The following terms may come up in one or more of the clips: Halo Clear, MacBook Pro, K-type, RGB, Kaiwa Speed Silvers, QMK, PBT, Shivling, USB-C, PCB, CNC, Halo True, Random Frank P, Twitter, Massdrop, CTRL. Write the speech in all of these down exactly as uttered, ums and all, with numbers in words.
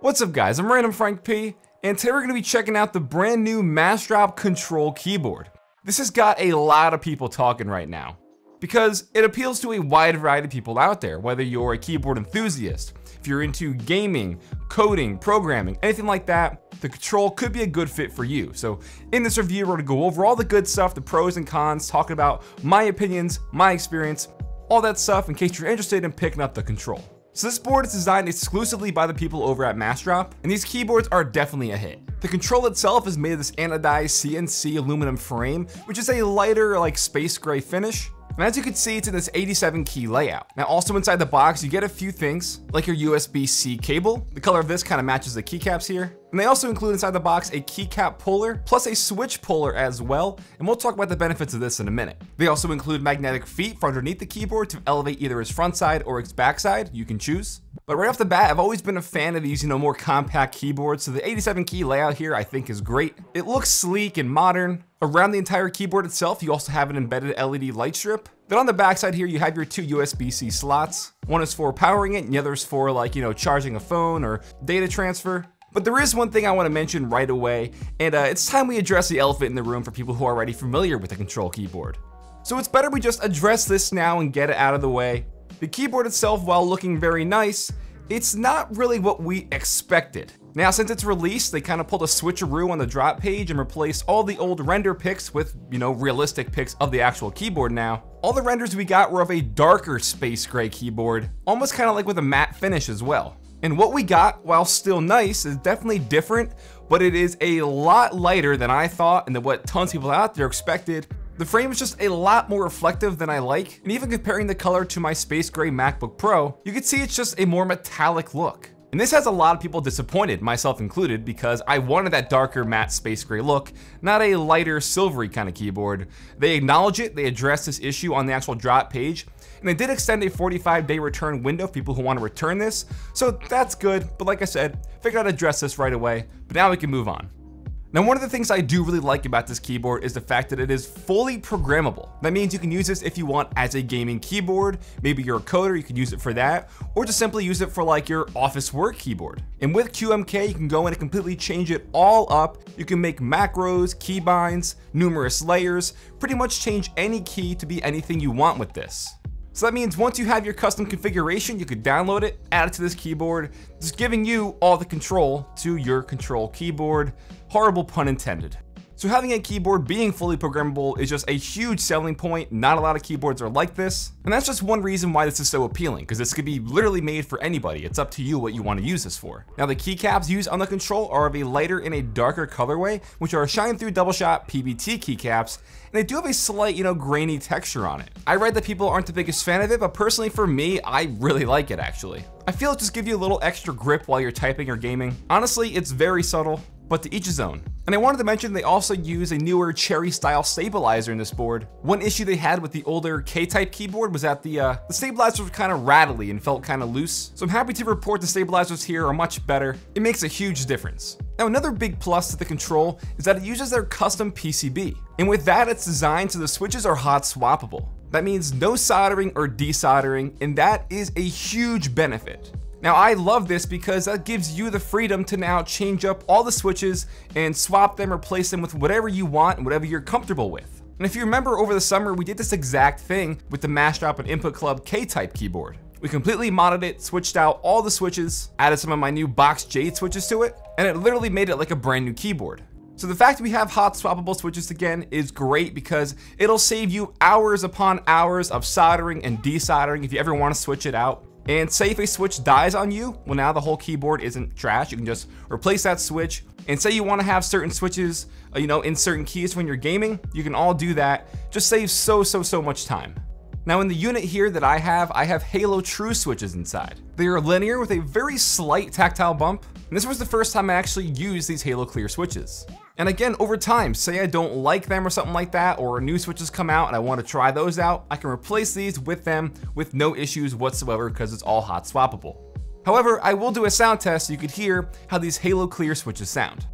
What's up guys, I'm Random Frank P, and today we're going to be checking out the brand new Massdrop control keyboard. This has got a lot of people talking right now, because it appeals to a wide variety of people out there, whether you're a keyboard enthusiast, if you're into gaming, coding, programming, anything like that, the control could be a good fit for you. So in this review, we're going to go over all the good stuff, the pros and cons, talking about my opinions, my experience, all that stuff in case you're interested in picking up the control. So this board is designed exclusively by the people over at Massdrop, and these keyboards are definitely a hit. The control itself is made of this anodized C N C aluminum frame, which is a lighter, like space gray finish. And as you can see, it's in this eighty-seven key layout. Now also inside the box, you get a few things like your U S B C cable. The color of this kind of matches the keycaps here. And they also include inside the box a keycap puller, plus a switch puller as well. And we'll talk about the benefits of this in a minute. They also include magnetic feet for underneath the keyboard to elevate either its front side or its back side. You can choose. But right off the bat, I've always been a fan of these, you know, more compact keyboards. So the eighty-seven key layout here, I think is great. It looks sleek and modern. Around the entire keyboard itself, you also have an embedded L E D light strip. Then on the backside here, you have your two U S B C slots. One is for powering it and the other is for like, you know, charging a phone or data transfer. But there is one thing I want to mention right away, and uh, it's time we address the elephant in the room for people who are already familiar with the control keyboard. So it's better we just address this now and get it out of the way. The keyboard itself, while looking very nice, it's not really what we expected. Now, since its release, they kind of pulled a switcheroo on the drop page and replaced all the old render pics with, you know, realistic pics of the actual keyboard now. All the renders we got were of a darker space gray keyboard, almost kind of like with a matte finish as well. And what we got, while still nice, is definitely different, but it is a lot lighter than I thought and than what tons of people out there expected. The frame is just a lot more reflective than I like, and even comparing the color to my space gray MacBook Pro, you can see it's just a more metallic look. And this has a lot of people disappointed, myself included, because I wanted that darker matte space gray look, not a lighter silvery kind of keyboard. They acknowledge it, they address this issue on the actual drop page, and they did extend a forty-five day return window for people who want to return this, so that's good. But like I said, figured I'd address this right away, but now we can move on. Now, one of the things I do really like about this keyboard is the fact that it is fully programmable. That means you can use this if you want as a gaming keyboard. Maybe you're a coder, you can use it for that, or just simply use it for like your office work keyboard. And with Q M K, you can go in and completely change it all up. You can make macros, keybinds, numerous layers, pretty much change any key to be anything you want with this. So that means once you have your custom configuration, you could download it, add it to this keyboard, just giving you all the control to your control keyboard. Horrible pun intended. So having a keyboard being fully programmable is just a huge selling point. Not a lot of keyboards are like this. And that's just one reason why this is so appealing, because this could be literally made for anybody. It's up to you what you want to use this for. Now the keycaps used on the control are of a lighter and a darker colorway, which are shine through double shot P B T keycaps. And they do have a slight, you know, grainy texture on it. I read that people aren't the biggest fan of it, but personally for me, I really like it actually. I feel it just gives you a little extra grip while you're typing or gaming. Honestly, it's very subtle, but to each his own. And I wanted to mention they also use a newer cherry style stabilizer in this board. One issue they had with the older K-type keyboard was that the, uh, the stabilizers were kind of rattly and felt kind of loose. So I'm happy to report the stabilizers here are much better. It makes a huge difference. Now, another big plus to the control is that it uses their custom P C B. And with that, it's designed so the switches are hot swappable. That means no soldering or desoldering, and that is a huge benefit. Now I love this because that gives you the freedom to now change up all the switches and swap them, replace them with whatever you want and whatever you're comfortable with. And if you remember over the summer, we did this exact thing with the Massdrop and Input Club K-type keyboard. We completely modded it, switched out all the switches, added some of my new Box Jade switches to it, and it literally made it like a brand new keyboard. So the fact that we have hot swappable switches again is great because it'll save you hours upon hours of soldering and desoldering if you ever want to switch it out. And say if a switch dies on you, well now the whole keyboard isn't trash. You can just replace that switch. And say you want to have certain switches, you know, in certain keys when you're gaming, you can all do that. Just saves so, so, so much time. Now in the unit here that I have, I have Halo True switches inside. They are linear with a very slight tactile bump. And this was the first time I actually used these Halo Clear switches. And again, over time, say I don't like them or something like that, or new switches come out and I want to try those out, I can replace these with them with no issues whatsoever because it's all hot swappable. However, I will do a sound test so you could hear how these Halo Clear switches sound.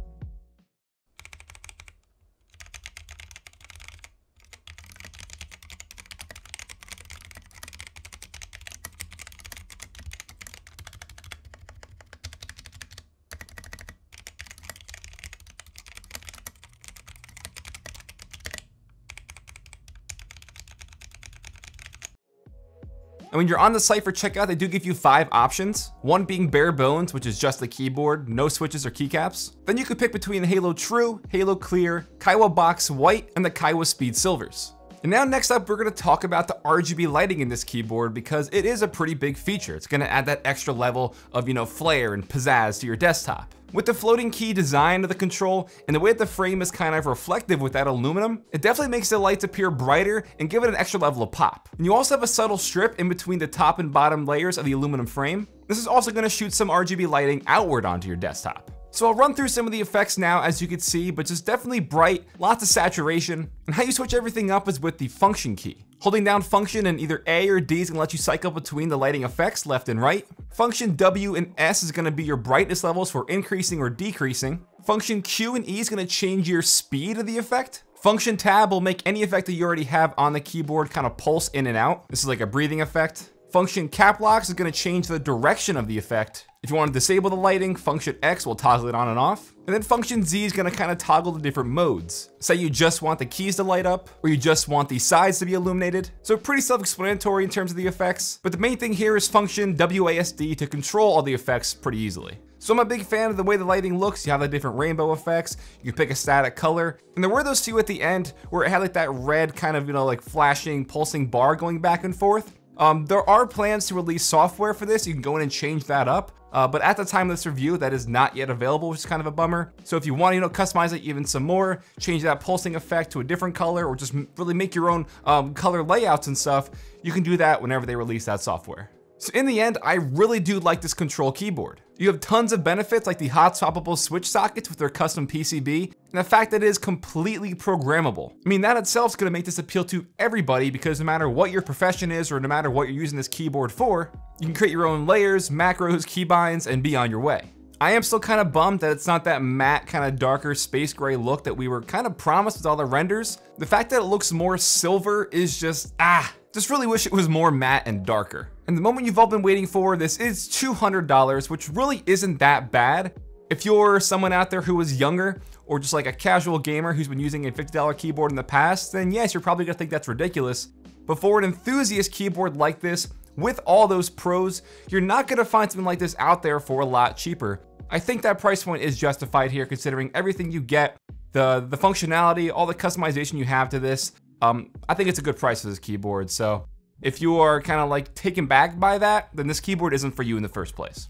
And when you're on the site for checkout, they do give you five options, one being bare bones, which is just the keyboard, no switches or keycaps. Then you could pick between Halo True, Halo Clear, Kaiwa Box White, and the Kaiwa Speed Silvers. And now next up, we're gonna talk about the R G B lighting in this keyboard because it is a pretty big feature. It's gonna add that extra level of, you know, flair and pizzazz to your desktop. With the floating key design of the control and the way that the frame is kind of reflective with that aluminum, it definitely makes the lights appear brighter and give it an extra level of pop. And you also have a subtle strip in between the top and bottom layers of the aluminum frame. This is also gonna shoot some R G B lighting outward onto your desktop. So I'll run through some of the effects now, as you can see, but just definitely bright, lots of saturation. And how you switch everything up is with the function key. Holding down function and either A or D is gonna let you cycle between the lighting effects left and right. Function W and S is gonna be your brightness levels for increasing or decreasing. Function Q and E is gonna change your speed of the effect. Function Tab will make any effect that you already have on the keyboard kind of pulse in and out. This is like a breathing effect. Function Cap Locks is gonna change the direction of the effect. If you want to disable the lighting, function X will toggle it on and off. And then function Z is gonna kind of toggle the different modes. Say you just want the keys to light up, or you just want the sides to be illuminated. So pretty self-explanatory in terms of the effects, but the main thing here is function W A S D to control all the effects pretty easily. So I'm a big fan of the way the lighting looks. You have the different rainbow effects, you can pick a static color. And there were those two at the end where it had like that red kind of, you know, like flashing, pulsing bar going back and forth. Um, there are plans to release software for this. You can go in and change that up. Uh, but at the time of this review, that is not yet available, which is kind of a bummer. So if you want to, you know, customize it even some more, change that pulsing effect to a different color, or just really make your own um, color layouts and stuff, you can do that whenever they release that software. So in the end, I really do like this control keyboard. You have tons of benefits like the hot swappable switch sockets with their custom P C B, and the fact that it is completely programmable. I mean, that itself is gonna make this appeal to everybody because no matter what your profession is or no matter what you're using this keyboard for, you can create your own layers, macros, keybinds, and be on your way. I am still kind of bummed that it's not that matte, kind of darker space gray look that we were kind of promised with all the renders. The fact that it looks more silver is just, ah, just really wish it was more matte and darker. And the moment you've all been waiting for, this is two hundred dollars, which really isn't that bad. If you're someone out there who is younger or just like a casual gamer who's been using a fifty dollar keyboard in the past, then yes, you're probably gonna think that's ridiculous. But for an enthusiast keyboard like this, with all those pros, you're not gonna find something like this out there for a lot cheaper. I think that price point is justified here considering everything you get, the, the functionality, all the customization you have to this. Um, I think it's a good price for this keyboard. So if you are kind of like taken back by that, then this keyboard isn't for you in the first place.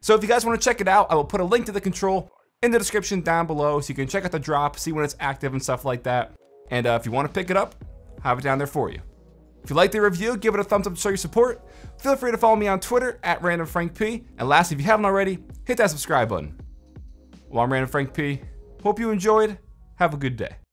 So if you guys want to check it out, I will put a link to the control in the description down below so you can check out the drop, see when it's active and stuff like that. And uh, if you want to pick it up, have it down there for you. If you like the review, give it a thumbs up to show your support. Feel free to follow me on Twitter at Random Frank P. And lastly, if you haven't already, hit that subscribe button. Well, I'm Random Frank P. Hope you enjoyed. Have a good day.